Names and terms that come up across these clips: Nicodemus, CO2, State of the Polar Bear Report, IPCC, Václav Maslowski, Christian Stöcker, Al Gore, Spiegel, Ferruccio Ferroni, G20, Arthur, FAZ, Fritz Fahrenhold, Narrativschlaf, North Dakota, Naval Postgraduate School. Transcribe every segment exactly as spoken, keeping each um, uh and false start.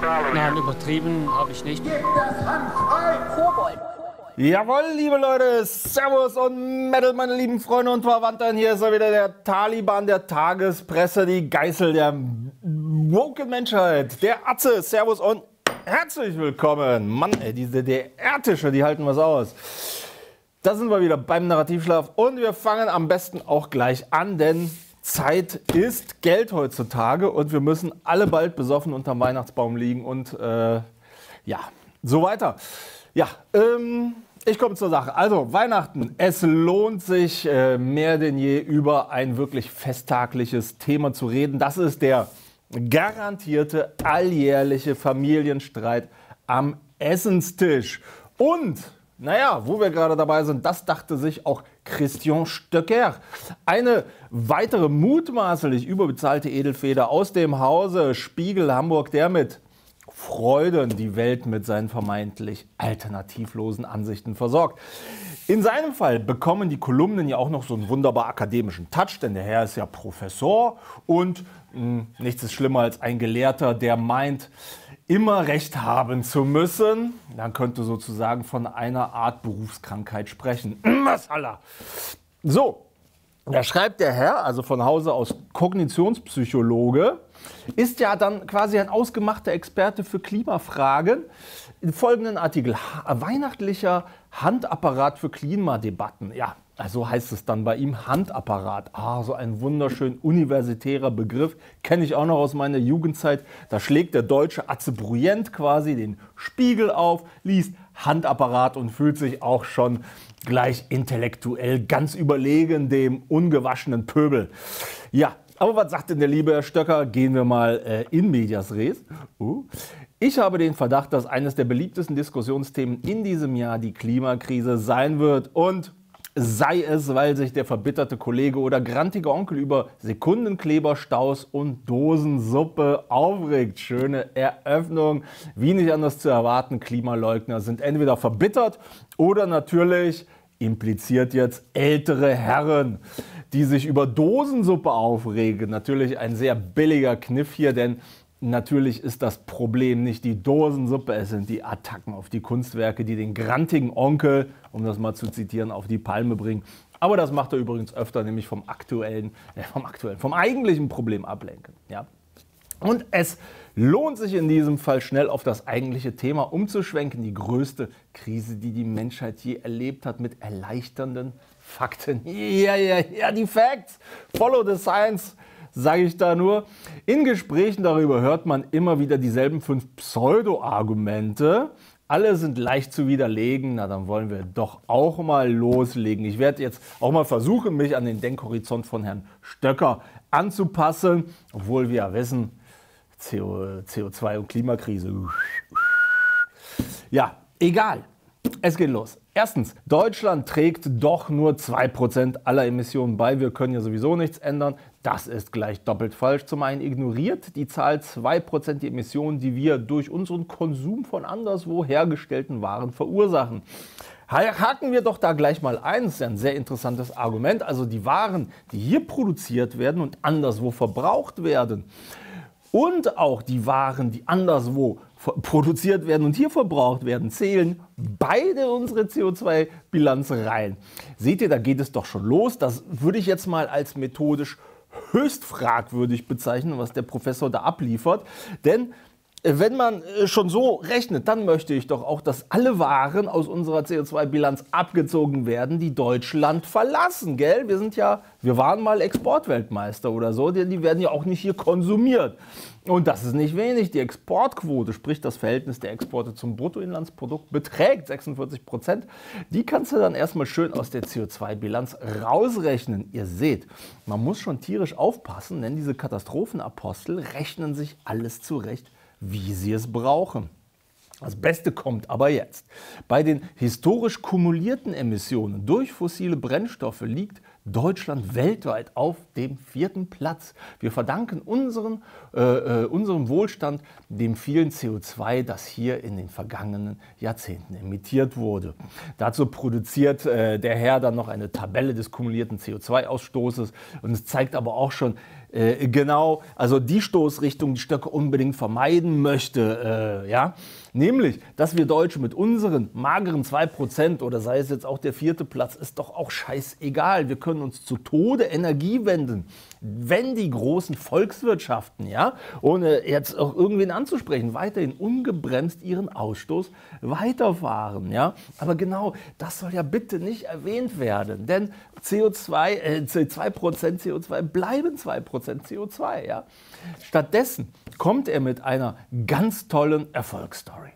Nein, übertrieben habe ich nicht. Gib das Hand frei! Kobold. Jawohl, liebe Leute, Servus und Metal, meine lieben Freunde und Verwandten. Hier ist er wieder, der Taliban der Tagespresse, die Geißel der woken Menschheit, der Atze. Servus und herzlich willkommen. Mann, ey, diese D R-Tische, die halten was aus. Da sind wir wieder beim Narrativschlaf und wir fangen am besten auch gleich an, denn Zeit ist Geld heutzutage und wir müssen alle bald besoffen unterm Weihnachtsbaum liegen und äh, ja, so weiter. Ja, ähm, ich komme zur Sache. Also Weihnachten, es lohnt sich äh, mehr denn je über ein wirklich festtagliches Thema zu reden. Das ist der garantierte alljährliche Familienstreit am Essenstisch. Und, naja, wo wir gerade dabei sind, das dachte sich auch Christian Stöcker. Eine weitere mutmaßlich überbezahlte Edelfeder aus dem Hause Spiegel Hamburg, der mit Freuden die Welt mit seinen vermeintlich alternativlosen Ansichten versorgt. In seinem Fall bekommen die Kolumnen ja auch noch so einen wunderbar akademischen Touch, denn der Herr ist ja Professor und mh, nichts ist schlimmer als ein Gelehrter, der meint, immer Recht haben zu müssen. Man könnte sozusagen von einer Art Berufskrankheit sprechen. Mashallah. So, da schreibt der Herr, also von Hause aus Kognitionspsychologe, ist ja dann quasi ein ausgemachter Experte für Klimafragen. Im folgenden Artikel: Weihnachtlicher Handapparat für Klimadebatten. Ja, so heißt es dann bei ihm, Handapparat. Ah, so ein wunderschön universitärer Begriff, kenne ich auch noch aus meiner Jugendzeit. Da schlägt der deutsche Atze Bruyant quasi den Spiegel auf, liest Handapparat und fühlt sich auch schon gleich intellektuell ganz überlegen dem ungewaschenen Pöbel. Ja. Aber was sagt denn der liebe Herr Stöcker? Gehen wir mal äh, in medias res. Uh. Ich habe den Verdacht, dass eines der beliebtesten Diskussionsthemen in diesem Jahr die Klimakrise sein wird. Und sei es, weil sich der verbitterte Kollege oder grantige Onkel über Sekundenkleber, Staus und Dosensuppe aufregt. Schöne Eröffnung. Wie nicht anders zu erwarten, Klimaleugner sind entweder verbittert oder natürlich, impliziert jetzt, ältere Herren, die sich über Dosensuppe aufregen. Natürlich ein sehr billiger Kniff hier, denn natürlich ist das Problem nicht die Dosensuppe, es sind die Attacken auf die Kunstwerke, die den grantigen Onkel, um das mal zu zitieren, auf die Palme bringen. Aber das macht er übrigens öfter, nämlich vom aktuellen, äh, vom aktuellen, vom eigentlichen Problem ablenken. Ja. Und es lohnt sich in diesem Fall schnell auf das eigentliche Thema umzuschwenken, die größte Krise, die die Menschheit je erlebt hat, mit erleichternden Fakten. Ja, ja, ja, die Facts. Follow the science, sage ich da nur. In Gesprächen darüber hört man immer wieder dieselben fünf Pseudo-Argumente. Alle sind leicht zu widerlegen. Na, dann wollen wir doch auch mal loslegen. Ich werde jetzt auch mal versuchen, mich an den Denkhorizont von Herrn Stöcker anzupassen, obwohl wir ja wissen, C O zwei und Klimakrise. Ja, egal. Es geht los. Erstens, Deutschland trägt doch nur zwei Prozent aller Emissionen bei. Wir können ja sowieso nichts ändern. Das ist gleich doppelt falsch. Zum einen ignoriert die Zahl zwei Prozent die Emissionen, die wir durch unseren Konsum von anderswo hergestellten Waren verursachen. Haken wir doch da gleich mal ein, das ist ja ein sehr interessantes Argument. Also die Waren, die hier produziert werden und anderswo verbraucht werden, und auch die Waren, die anderswo produziert werden und hier verbraucht werden, zählen beide unsere C O zwei Bilanz rein. Seht ihr, da geht es doch schon los. Das würde ich jetzt mal als methodisch höchst fragwürdig bezeichnen, was der Professor da abliefert. Denn wenn man schon so rechnet, dann möchte ich doch auch, dass alle Waren aus unserer C O zwei Bilanz abgezogen werden, die Deutschland verlassen, gell? Wir sind ja, wir waren mal Exportweltmeister oder so, denn die werden ja auch nicht hier konsumiert. Und das ist nicht wenig. Die Exportquote, sprich das Verhältnis der Exporte zum Bruttoinlandsprodukt, beträgt sechsundvierzig Prozent. Die kannst du dann erstmal schön aus der C O zwei Bilanz rausrechnen. Ihr seht, man muss schon tierisch aufpassen, denn diese Katastrophenapostel rechnen sich alles zurecht, wie sie es brauchen. Das Beste kommt aber jetzt. Bei den historisch kumulierten Emissionen durch fossile Brennstoffe liegt Deutschland weltweit auf dem vierten Platz. Wir verdanken unseren, äh, äh, unserem Wohlstand dem vielen C O zwei, das hier in den vergangenen Jahrzehnten emittiert wurde. Dazu produziert äh, der Herr dann noch eine Tabelle des kumulierten C O zwei Ausstoßes und es zeigt aber auch schon, äh, genau, also die Stoßrichtung, die Stöcker unbedingt vermeiden möchte, äh, ja, nämlich, dass wir Deutsche mit unseren mageren zwei Prozent oder sei es jetzt auch der vierte Platz, ist doch auch scheißegal. Wir können uns zu Tode Energie wenden, wenn die großen Volkswirtschaften, ja, ohne jetzt auch irgendwen anzusprechen, weiterhin ungebremst ihren Ausstoß weiterfahren. Ja. Aber genau, das soll ja bitte nicht erwähnt werden, denn C O zwei, äh, zwei Prozent C O zwei bleiben zwei Prozent C O zwei. Ja. Stattdessen kommt er mit einer ganz tollen Erfolgsstory.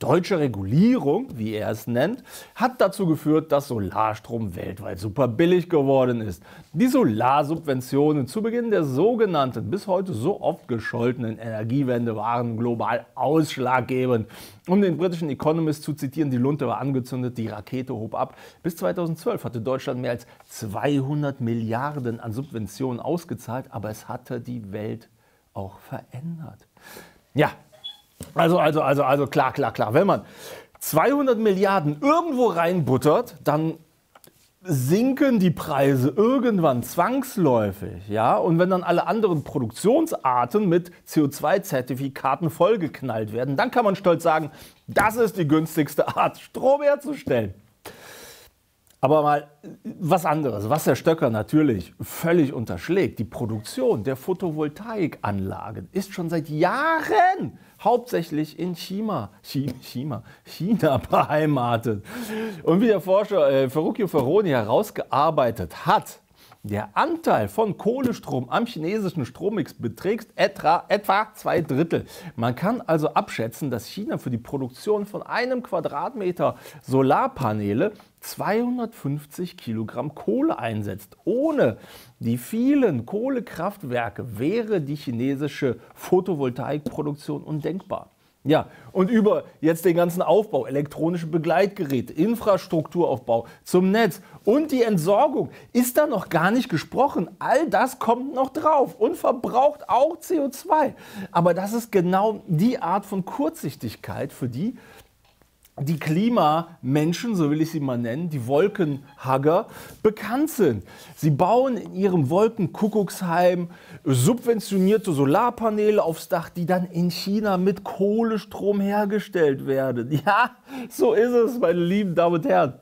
Deutsche Regulierung, wie er es nennt, hat dazu geführt, dass Solarstrom weltweit super billig geworden ist. Die Solarsubventionen zu Beginn der sogenannten, bis heute so oft gescholtenen Energiewende waren global ausschlaggebend. Um den britischen Economist zu zitieren, die Lunte war angezündet, die Rakete hob ab. Bis zweitausendzwölf hatte Deutschland mehr als zweihundert Milliarden an Subventionen ausgezahlt, aber es hatte die Welt auch verändert. Ja. Also, also, also, also, klar, klar, klar. Wenn man zweihundert Milliarden irgendwo reinbuttert, dann sinken die Preise irgendwann zwangsläufig, ja. Und wenn dann alle anderen Produktionsarten mit C O zwei Zertifikaten vollgeknallt werden, dann kann man stolz sagen, das ist die günstigste Art, Strom herzustellen. Aber mal was anderes, was der Stöcker natürlich völlig unterschlägt. Die Produktion der Photovoltaikanlagen ist schon seit Jahren hauptsächlich in China, China, China beheimatet. Und wie der Forscher äh, Ferruccio Ferroni herausgearbeitet hat, der Anteil von Kohlestrom am chinesischen Strommix beträgt etwa, etwa zwei Drittel. Man kann also abschätzen, dass China für die Produktion von einem Quadratmeter Solarpaneele zweihundertfünfzig Kilogramm Kohle einsetzt. Ohne die vielen Kohlekraftwerke wäre die chinesische Photovoltaikproduktion undenkbar. Ja, und über jetzt den ganzen Aufbau, elektronische Begleitgeräte, Infrastrukturaufbau zum Netz und die Entsorgung ist da noch gar nicht gesprochen. All das kommt noch drauf und verbraucht auch C O zwei. Aber das ist genau die Art von Kurzsichtigkeit, für die die Klimamenschen, so will ich sie mal nennen, die Wolkenhugger, bekannt sind. Sie bauen in ihrem Wolkenkuckucksheim subventionierte Solarpaneele aufs Dach, die dann in China mit Kohlestrom hergestellt werden. Ja, so ist es, meine lieben Damen und Herren.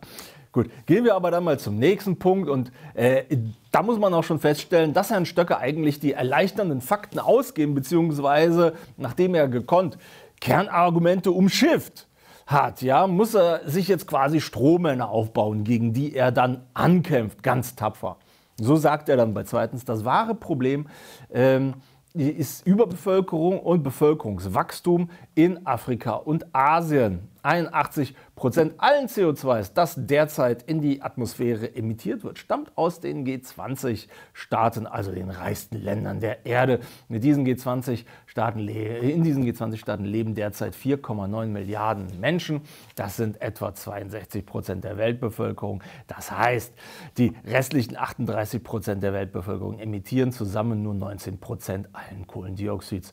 Gut, gehen wir aber dann mal zum nächsten Punkt und äh, da muss man auch schon feststellen, dass Herrn Stöcker eigentlich die erleichternden Fakten ausgeben, beziehungsweise nachdem er gekonnt Kernargumente umschifft hat, ja, muss er sich jetzt quasi Strohmänner aufbauen, gegen die er dann ankämpft, ganz tapfer. So sagt er dann bei zweitens, das wahre Problem ähm, ist Überbevölkerung und Bevölkerungswachstum in Afrika und Asien. einundachtzig Prozent allen C O zwei s, das derzeit in die Atmosphäre emittiert wird, stammt aus den G zwanzig Staaten, also den reichsten Ländern der Erde. Mit diesen G zwanzig Staaten, in diesen G zwanzig Staaten leben derzeit vier Komma neun Milliarden Menschen. Das sind etwa zweiundsechzig Prozent der Weltbevölkerung. Das heißt, die restlichen achtunddreißig Prozent der Weltbevölkerung emittieren zusammen nur neunzehn Prozent allen Kohlendioxids.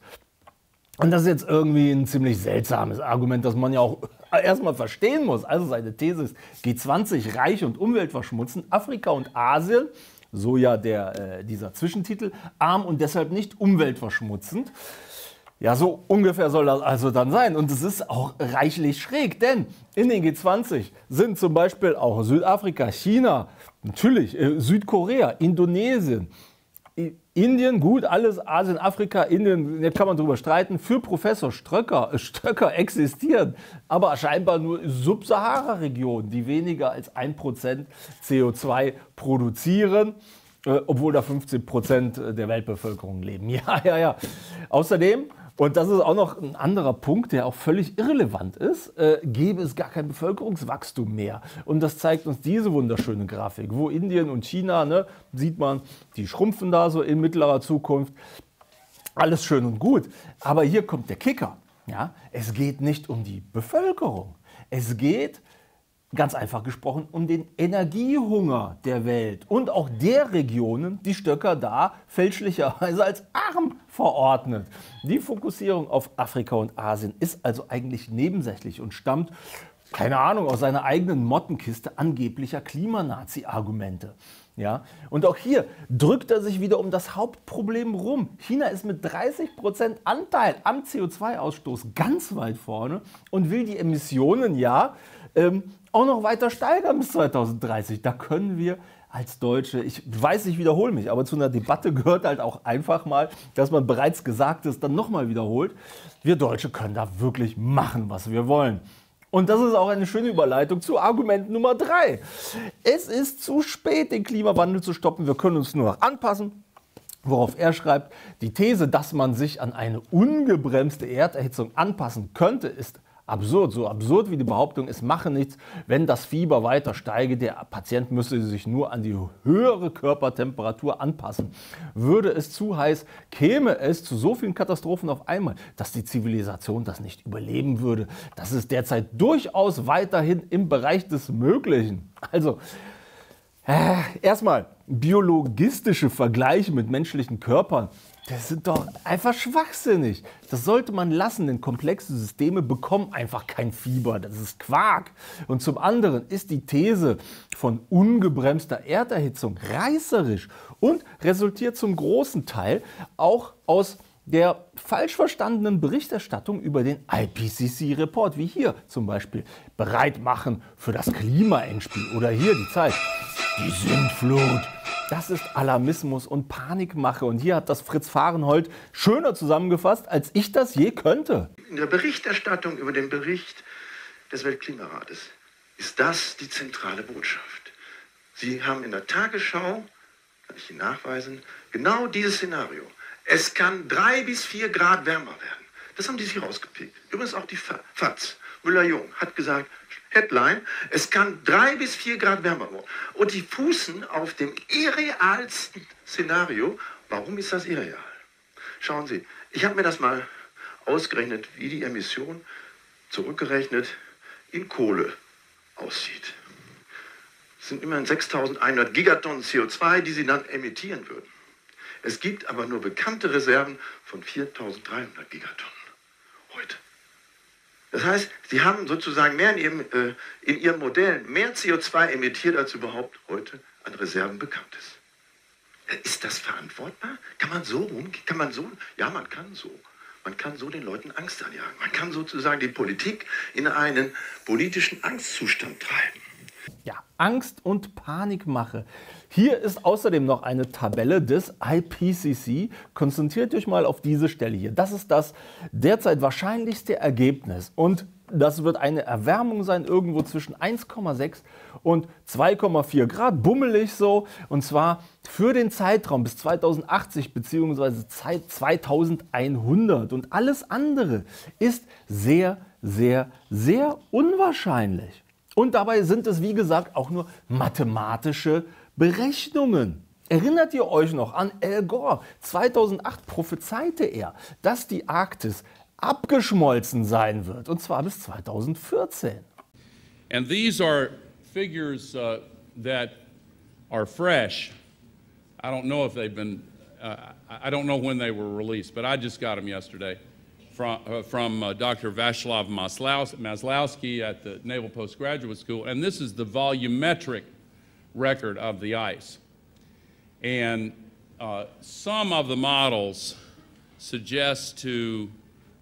Und das ist jetzt irgendwie ein ziemlich seltsames Argument, das man ja auch erstmal verstehen muss. Also seine These ist, G zwanzig reich und umweltverschmutzend, Afrika und Asien, so ja der, äh, dieser Zwischentitel, arm und deshalb nicht umweltverschmutzend. Ja, so ungefähr soll das also dann sein. Und es ist auch reichlich schräg, denn in den G zwanzig sind zum Beispiel auch Südafrika, China, natürlich äh, Südkorea, Indonesien, Indien, gut, alles Asien, Afrika, Indien, da kann man drüber streiten, für Professor Stöcker, Stöcker existieren, aber scheinbar nur Subsahara-Regionen, die weniger als ein Prozent C O zwei produzieren, äh, obwohl da fünfzehn Prozent der Weltbevölkerung leben. Ja, ja, ja. Außerdem, und das ist auch noch ein anderer Punkt, der auch völlig irrelevant ist, äh, gäbe es gar kein Bevölkerungswachstum mehr. Und das zeigt uns diese wunderschöne Grafik, wo Indien und China, ne, sieht man, die schrumpfen da so in mittlerer Zukunft. Alles schön und gut. Aber hier kommt der Kicker. Ja? Es geht nicht um die Bevölkerung. Es geht, ganz einfach gesprochen, um den Energiehunger der Welt und auch der Regionen, die Stöcker da fälschlicherweise als arm verordnet. Die Fokussierung auf Afrika und Asien ist also eigentlich nebensächlich und stammt, keine Ahnung, aus seiner eigenen Mottenkiste angeblicher Klimanazi-Argumente. Ja? Und auch hier drückt er sich wieder um das Hauptproblem rum. China ist mit dreißig Prozent Anteil am C O zwei Ausstoß ganz weit vorne und will die Emissionen ja ähm, auch noch weiter steigern bis zweitausenddreißig. Da können wir als Deutsche, ich weiß, ich wiederhole mich, aber zu einer Debatte gehört halt auch einfach mal, dass man bereits Gesagtes dann nochmal wiederholt. Wir Deutsche können da wirklich machen, was wir wollen. Und das ist auch eine schöne Überleitung zu Argument Nummer drei. Es ist zu spät, den Klimawandel zu stoppen. Wir können uns nur noch anpassen. Worauf er schreibt, die These, dass man sich an eine ungebremste Erderhitzung anpassen könnte, ist absurd. So absurd wie die Behauptung, es mache nichts, wenn das Fieber weiter steige. Der Patient müsste sich nur an die höhere Körpertemperatur anpassen. Würde es zu heiß, käme es zu so vielen Katastrophen auf einmal, dass die Zivilisation das nicht überleben würde. Das ist derzeit durchaus weiterhin im Bereich des Möglichen. Also, äh, erstmal, biologistische Vergleiche mit menschlichen Körpern. Das sind doch einfach schwachsinnig. Das sollte man lassen, denn komplexe Systeme bekommen einfach kein Fieber. Das ist Quark. Und zum anderen ist die These von ungebremster Erderhitzung reißerisch und resultiert zum großen Teil auch aus der falsch verstandenen Berichterstattung über den I P C C-Report, wie hier zum Beispiel bereit machen für das Klimaendspiel oder hier die Zeit, die Sintflut. Das ist Alarmismus und Panikmache. Und hier hat das Fritz Fahrenhold schöner zusammengefasst, als ich das je könnte. In der Berichterstattung über den Bericht des Weltklimarates ist das die zentrale Botschaft. Sie haben in der Tagesschau, kann ich Ihnen nachweisen, genau dieses Szenario. Es kann drei bis vier Grad wärmer werden. Das haben die sich rausgepickt. Übrigens auch die F A Z, Müller-Jung, hat gesagt, Headline, es kann drei bis vier Grad wärmer werden. Und die fußen auf dem irrealsten Szenario. Warum ist das irreal? Schauen Sie, ich habe mir das mal ausgerechnet, wie die Emission zurückgerechnet in Kohle aussieht. Es sind immerhin sechstausendeinhundert Gigatonnen C O zwei, die Sie dann emittieren würden. Es gibt aber nur bekannte Reserven von viertausenddreihundert Gigatonnen heute. Das heißt, sie haben sozusagen mehr in ihrem, äh, in ihrem Modell mehr C O zwei emittiert, als überhaupt heute an Reserven bekannt ist. Ist das verantwortbar? Kann man so rumgehen? Kann man so? Ja, man kann so. Man kann so den Leuten Angst anjagen. Man kann sozusagen die Politik in einen politischen Angstzustand treiben. Ja, Angst und Panikmache. Hier ist außerdem noch eine Tabelle des I P C C. Konzentriert euch mal auf diese Stelle hier. Das ist das derzeit wahrscheinlichste Ergebnis. Und das wird eine Erwärmung sein, irgendwo zwischen eins Komma sechs und zwei Komma vier Grad, bummelig so. Und zwar für den Zeitraum bis zweitausendachtzig bzw. zweitausendeinhundert. Und alles andere ist sehr, sehr, sehr unwahrscheinlich. Und dabei sind es, wie gesagt, auch nur mathematische Berechnungen. Erinnert ihr euch noch an Al Gore? zweitausendacht prophezeite er, dass die Arktis abgeschmolzen sein wird, und zwar bis zweitausendvierzehn. And these are figures uh, that are fresh. I don't know if they've been, uh, I don't know when they were released, but I just got them yesterday. From, uh, from uh, Doctor Václav Maslowski at the Naval Postgraduate School, and this is the volumetric record of the ice. And uh, some of the models suggest to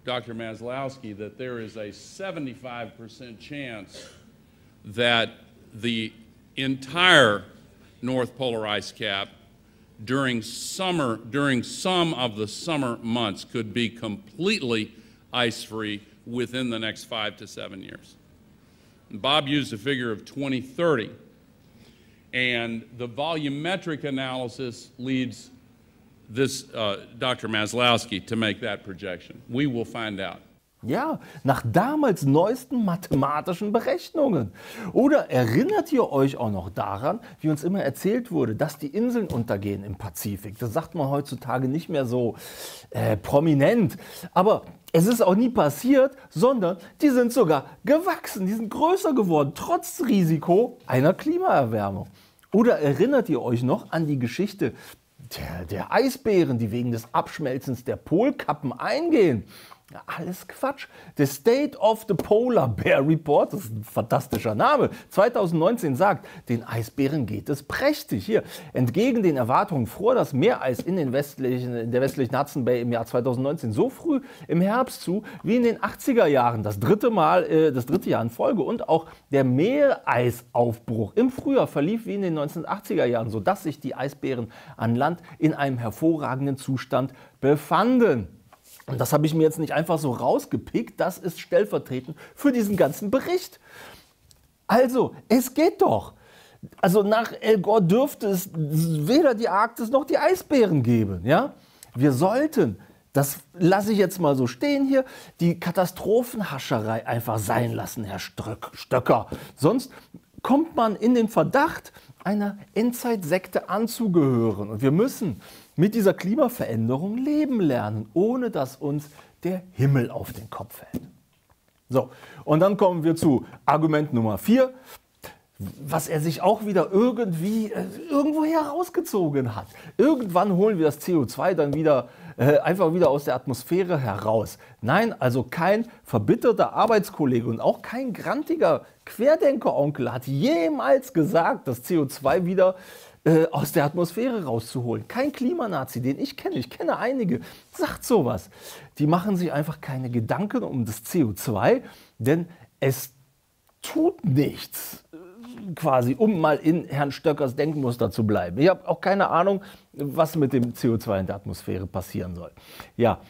Doctor Maslowski that there is a seventy-five percent chance that the entire North Polar ice cap during summer, during some of the summer months could be completely ice-free within the next five to seven years. And Bob used a figure of twenty thirty, and the volumetric analysis leads this uh, Doctor Maslowski to make that projection. We will find out. Ja, nach damals neuesten mathematischen Berechnungen. Oder erinnert ihr euch auch noch daran, wie uns immer erzählt wurde, dass die Inseln untergehen im Pazifik? Das sagt man heutzutage nicht mehr so äh, prominent. Aber es ist auch nie passiert, sondern die sind sogar gewachsen, die sind größer geworden, trotz Risiko einer Klimaerwärmung. Oder erinnert ihr euch noch an die Geschichte der, der Eisbären, die wegen des Abschmelzens der Polkappen eingehen? Ja, alles Quatsch. The State of the Polar Bear Report, das ist ein fantastischer Name, zweitausendneunzehn sagt, den Eisbären geht es prächtig. Hier, entgegen den Erwartungen fror das Meereis in, den westlichen, in der westlichen Hudson Bay im Jahr zweitausendneunzehn so früh im Herbst zu, wie in den achtziger Jahren, das dritte Mal, äh, das dritte Jahr in Folge. Und auch der Meereisaufbruch im Frühjahr verlief wie in den neunzehnhundertachtziger Jahren, sodass sich die Eisbären an Land in einem hervorragenden Zustand befanden. Und das habe ich mir jetzt nicht einfach so rausgepickt, das ist stellvertretend für diesen ganzen Bericht. Also, es geht doch. Also nach Al Gore dürfte es weder die Arktis noch die Eisbären geben. Ja? Wir sollten, das lasse ich jetzt mal so stehen hier, die Katastrophenhascherei einfach sein lassen, Herr Stöcker. Sonst kommt man in den Verdacht, einer Endzeitsekte anzugehören. Und wir müssen mit dieser Klimaveränderung leben lernen, ohne dass uns der Himmel auf den Kopf fällt. So, und dann kommen wir zu Argument Nummer vier, was er sich auch wieder irgendwie äh, irgendwoher rausgezogen hat. Irgendwann holen wir das C O zwei dann wieder äh, einfach wieder aus der Atmosphäre heraus. Nein, also kein verbitterter Arbeitskollege und auch kein grantiger Querdenker-Onkel hat jemals gesagt, dass C O zwei wieder aus der Atmosphäre rauszuholen. Kein Klimanazi, den ich kenne, ich kenne einige, sagt sowas. Die machen sich einfach keine Gedanken um das C O zwei, denn es tut nichts, quasi, um mal in Herrn Stöckers Denkmuster zu bleiben. Ich habe auch keine Ahnung, was mit dem C O zwei in der Atmosphäre passieren soll. Ja,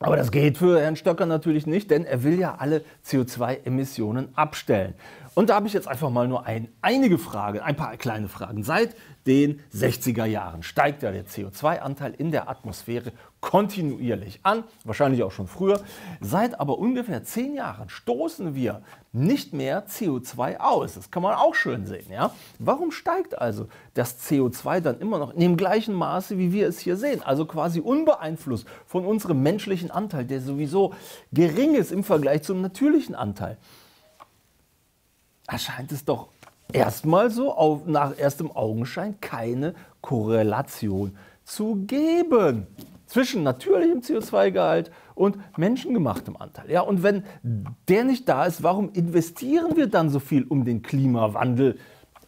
aber das geht für Herrn Stöcker natürlich nicht, denn er will ja alle C O zwei Emissionen abstellen. Und da habe ich jetzt einfach mal nur ein, einige Fragen, ein paar kleine Fragen. Seit den sechziger Jahren steigt ja der C O zwei Anteil in der Atmosphäre kontinuierlich an, wahrscheinlich auch schon früher. Seit aber ungefähr zehn Jahren stoßen wir nicht mehr C O zwei aus. Das kann man auch schön sehen. Ja? Warum steigt also das C O zwei dann immer noch in dem gleichen Maße, wie wir es hier sehen? Also quasi unbeeinflusst von unserem menschlichen Anteil, der sowieso gering ist im Vergleich zum natürlichen Anteil. Erscheint es doch erstmal so auf, nach erstem Augenschein keine Korrelation zu geben zwischen natürlichem C O zwei Gehalt und menschengemachtem Anteil. Ja, und wenn der nicht da ist, warum investieren wir dann so viel, um den Klimawandel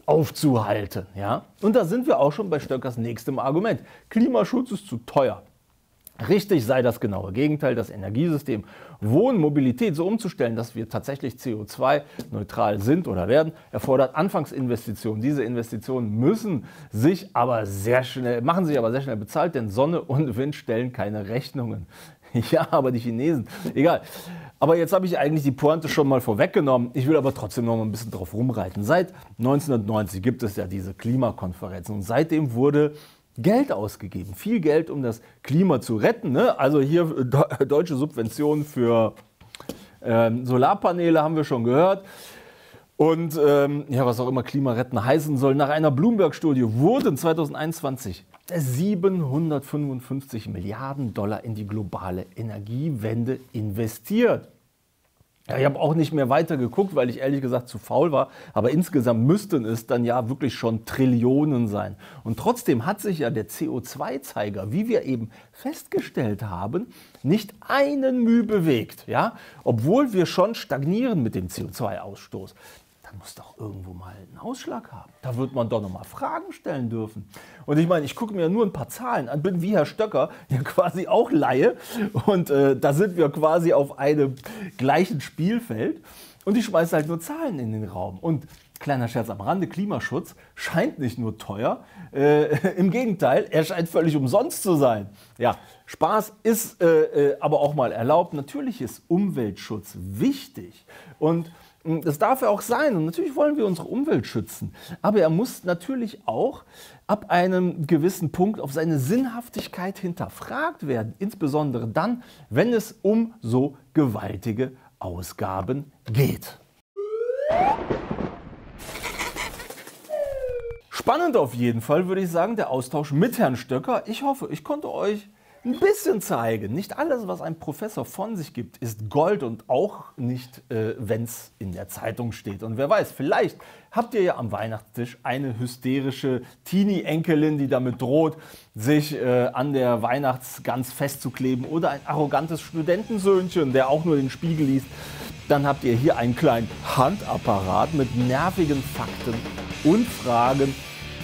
aufzuhalten? Ja? Und da sind wir auch schon bei Stöckers nächstem Argument. Klimaschutz ist zu teuer. Richtig sei das genaue Gegenteil, das Energiesystem, Wohnen, Mobilität so umzustellen, dass wir tatsächlich C O zwei neutral sind oder werden, erfordert Anfangsinvestitionen. Diese Investitionen müssen sich aber sehr schnell, machen sich aber sehr schnell bezahlt, denn Sonne und Wind stellen keine Rechnungen. Ja, aber die Chinesen, egal. Aber jetzt habe ich eigentlich die Pointe schon mal vorweggenommen. Ich will aber trotzdem noch mal ein bisschen drauf rumreiten. Seit neunzehnhundertneunzig gibt es ja diese Klimakonferenzen und seitdem wurde Geld ausgegeben, viel Geld, um das Klima zu retten. Ne? Also hier deutsche Subventionen für ähm, Solarpaneele haben wir schon gehört. Und ähm, ja, was auch immer Klimaretten heißen soll, nach einer Bloomberg-Studie wurden zweitausendeinundzwanzig siebenhundertfünfundfünfzig Milliarden Dollar in die globale Energiewende investiert. Ja, ich habe auch nicht mehr weiter geguckt, weil ich ehrlich gesagt zu faul war. Aber insgesamt müssten es dann ja wirklich schon Trillionen sein. Und trotzdem hat sich ja der C O zwei Zeiger, wie wir eben festgestellt haben, nicht einen Mühe bewegt. Ja? Obwohl wir schon stagnieren mit dem C O zwei Ausstoß. Dann muss doch irgendwo mal einen Ausschlag haben. Da wird man doch nochmal Fragen stellen dürfen. Und ich meine, ich gucke mir nur ein paar Zahlen an, bin wie Herr Stöcker ja quasi auch Laie. Und äh, da sind wir quasi auf einem gleichen Spielfeld. Und ich schmeiße halt nur Zahlen in den Raum. Und kleiner Scherz am Rande, Klimaschutz scheint nicht nur teuer, äh, im Gegenteil, er scheint völlig umsonst zu sein. Ja, Spaß ist äh, äh, aber auch mal erlaubt. Natürlich ist Umweltschutz wichtig. Und das darf er auch sein und natürlich wollen wir unsere Umwelt schützen, aber er muss natürlich auch ab einem gewissen Punkt auf seine Sinnhaftigkeit hinterfragt werden, insbesondere dann, wenn es um so gewaltige Ausgaben geht. Spannend auf jeden Fall, würde ich sagen, der Austausch mit Herrn Stöcker. Ich hoffe, ich konnte euch ein bisschen zeigen. Nicht alles, was ein Professor von sich gibt, ist Gold und auch nicht, äh, wenn es in der Zeitung steht. Und wer weiß, vielleicht habt ihr ja am Weihnachtstisch eine hysterische Teenie-Enkelin, die damit droht, sich äh, an der Weihnachtsgans festzukleben, oder ein arrogantes Studentensöhnchen, der auch nur den Spiegel liest. Dann habt ihr hier einen kleinen Handapparat mit nervigen Fakten und Fragen.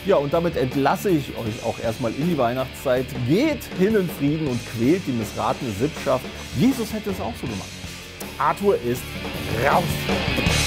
Ja, und damit entlasse ich euch auch erstmal in die Weihnachtszeit. Geht hin in Frieden und quält die missratene Sippschaft. Jesus hätte es auch so gemacht. Arthur ist raus.